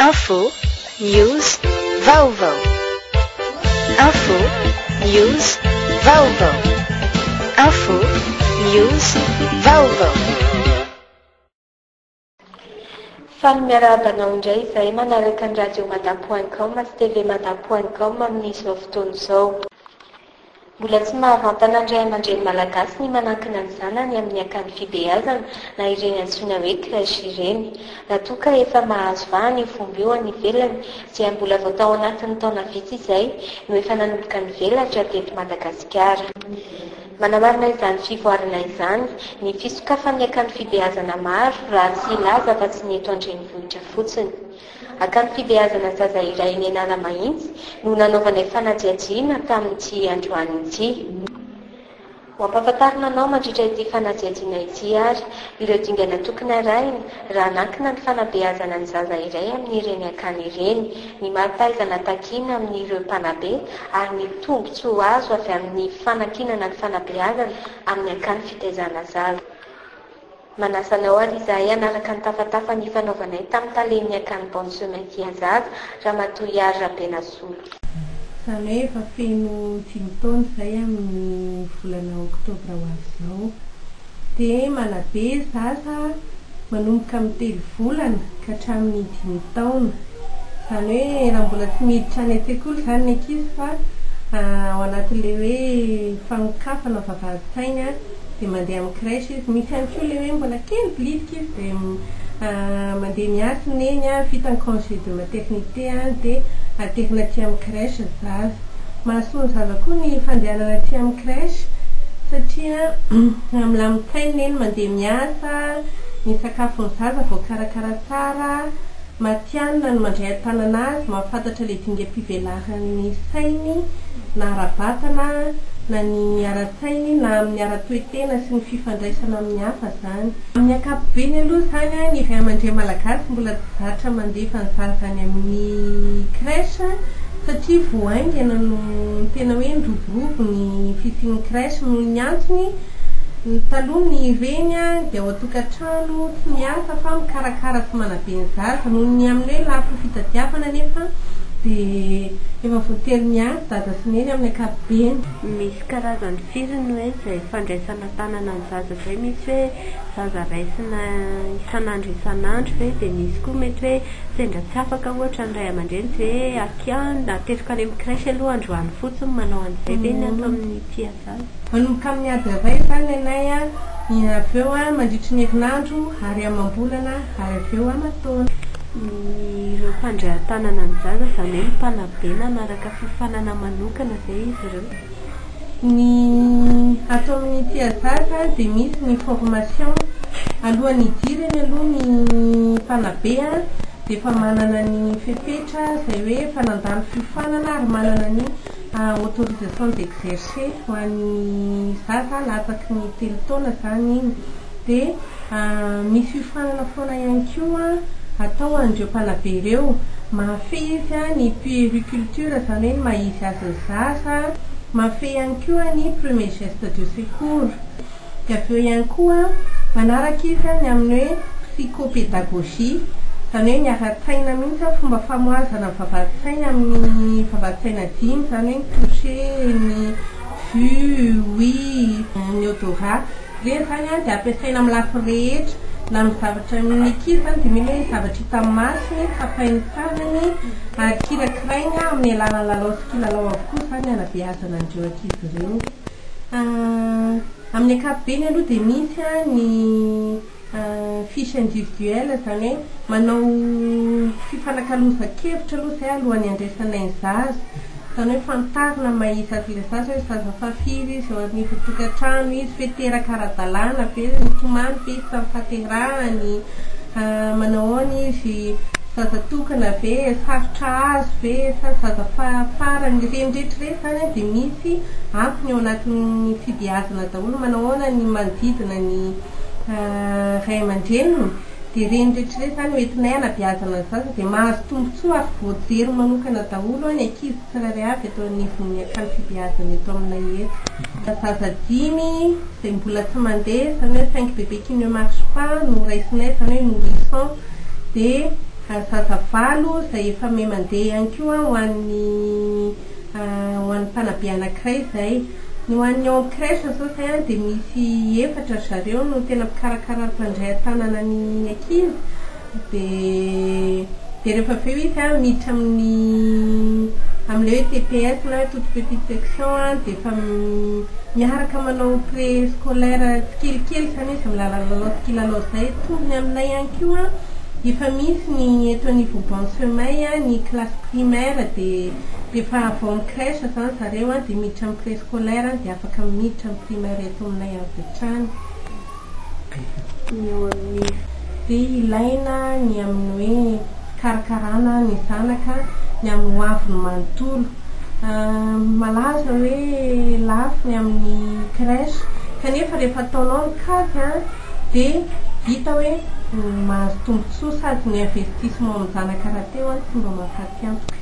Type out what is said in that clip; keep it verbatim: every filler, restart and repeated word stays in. Info News Volvo. Info News Volvo. Info News Volvo. Fanmera banonjay zayman alekan radio mata punto com, mas tv mata punto com, amnisov tunso. Bulasma avantana jayman jay malakas ni manakanan sana ni amniakan fibeazan na irene sunawik la shireni. La tuka efa maazwa ni fumbiwa ni velan si ambula vota onatan tona viti zay no efa nanukan vela jatet Madagaskar. Manamarna izany fivoarana izany ny fisoka faniakan'ny fibeazana maro raha tsy ilaza fa tsy neto andrenivohitra fotsiny. Akan'ny fibeazana zaza iray eny Analamahitsy no nanaovana fanajiajiana tamin'ity androany ity. Wampahafantarina anao mandritra ity fanajiajiana ity ary ireo dingana tokony arahina raha nankina ny fanabeazana ny zaza iray amin'ireny akany ireny, ny mampahaizana takiana amin'ireo mpanabe ary ny tombontsoa azo avy amin'ny fanakinana ny fanabeazana amin'ny akany fitaizana zaza. Manasana oaly zahay anaraka ny tafatafa ny fanaovanay tamin'ny talen'ny akany bonne semaine fiazaza raha matoy ary rabenasolo. Sane fa feno dimy taona zay amin'ny volana oktobra ho avy izao dia manabe zaza manomboka amin'ny telo volana ka hatramin'ny dimy taona. Zany hoe raha mbola tsy miditra any an-tsekoly izany ny ankizy fa ao anatin'ilay hoe fanokafana vavahadin a dia mandeha amin'ny crèche izy. Misy ihany koa ilay hoe mbola kely blidika izy dia mandeha miasa ny eny a vita ny congé de maternité a dia aterina aty amin'ny crèche zaza. Mahasoa zaza koa ny fandehanana aty amin'ny crèche satria milamitaina eny mandeha miasa, ny sakafon'ny zaza voakarakara tsara, matianina ny mandray an-tanana azy, mahafantatra ilay dingam-pivelaran'ny sainy na ara-batana na ny ara-tsainy na amin'ny ara-toetena sy ny fifandraisana amin'ny hafa izany. Amin'ny ankapobeny aloha izany a ny ray aman-dreny malagasy mbola tsy zatra mandefa ny zaza any amin'ny crèche satria voaingana no tena hoe niroborobo ny fisian'ny crèche noho ny antony. Ny taloha ny ireny a dia ao an-tokantrano tsy miasa fa mikarakara sy manabe ny zaza noho ny amin'ny hoe lafo fitadiavana nefa dia efa voatery miasa zaza sy neny amin'ny ankapobeny. Misy karazany firiny hoe izay fandraisana tanana ny zaza izay, misy hoe zaza raisina isan'andro isan'andro ve, dia misy koa mety hoe sendra tsy afaka ohatra ny ray aman-dreny dia akiany na ateriko any amin'ny crèche aloha androany fotsiny manao an'izay dia ny atao amin'ny tia zaza. Manomboka amin'ny ady iray izany anay a ny avy eo a mandritry ny herinandro ary amam-bolana ary avy eo amataona. Ireo mpandray an-tanana ny zaza izany hoe ny mpanabena naraka fifanana manokana izay izy ireo. Ny atao amin'ny tia zaza dia misy ny formation alohan'ny idirany aloha ny mpanabe a dia efa manana ny fepetra izay hoe fanandany fifanana ary manana ny autorisation d'exercer ho an'ny zaza latsaky ny telo taona izany iny. Dia misy fifanana foana ihany koa atao andreo mpanabe ireo, mahafehy izy a ny puériculture izany hoe ny mahizy azy ny zaza, mahafehy ihany koa ny premier geste de secours. Dia avy eo ihany koa manaraka izy ny amin'ny hoe psychopédagogie izany hoe ny ara-tsaina mihitsy ny fomba famoazana vavahadin-tsaina amin'ny vavahadin-tsaina dimy izany hoe ny toucher, ny vue, ouïe, ny odorat. Ireny izany a dia ampiasaina amin'ny lafy rehetra na amin'ny zavatra amin'ny ankizy izany dia mila hoe zavatra hita amin'ny masony, tapain'ny tanany ary kirakirainy amin'ny alalan'ny lalao sy kilalao avokoa izany ny hanabeazana an'ireo ankizy ireo. Amin'ny ankapobeny aloha dia misy a ny fiche individuelle izany hoe manao fifanakaloza-kevitra aloha izay alohan'ny andraisana ny zaza, izany hoe fantarina mahizy azy ilay zaza hoe zaza fafiry izy eo amin'ny tokantrano izy fe terakara-dalàna ve mitomany ve izy samy fahaterahany, manao any izy zaza tokana ve, sarotra azy ve, sa zaza farany, renidretra ireny izany dia misy ampiny ao anatin'ny fibeazana daholo manao ana ny manodidina ny ray aman-dreniny. Dia renidretra ireny izany hoentinay hanabeazana zaza dia mahazo tombontsoa ary voajery manokana daholo ny ankizy tsirairay avy eto anivon'ny akany fibeazana eto aminay eto. Zaza dimy izay mbola tsy mandeha izany hoe cinq bébé qui ne marche pas no raisinay izany hoe nourrisson dia fafalo zay efa me mandeha ihany koa ho an'ny ho an'ny mpanabe anankiray zay. Ny ho an'ny ao amin'ny crèche zao zay dia misy efatra zareo no tena mikarakara ny mpandray an-tanana ny ankizy. Dia dia rehefa avy eo izy a miditra amin'ny amin'ilay hoe T P S na toute petite section dia efa miaraka manao pré scolaire tsikelikely zany izy amin'ny lalanao skilalao zay. Tombony aminay ihany koa efa misy ny eto niveau bon sommeil ny classe primaire dia efa avy amin'ny crèche zany zareo dia miditra amin'ny pré scolaire dia afaka miditra amin'ny primaire eto aminay avy hatrany. Ny eo amin'ny dia ilaina ny amin'ny hoe fikarakarana ny zanaka ny amin'ny ho avy ny manontolo. Malaza hoe lafo ny amin'ny crèche kanefa rehefa ataonao ny kady a dia hita hoe mahazo tombontsoa sady ny investissement amin'ny zanaka rahateo a tsy mba mahafaty antoka.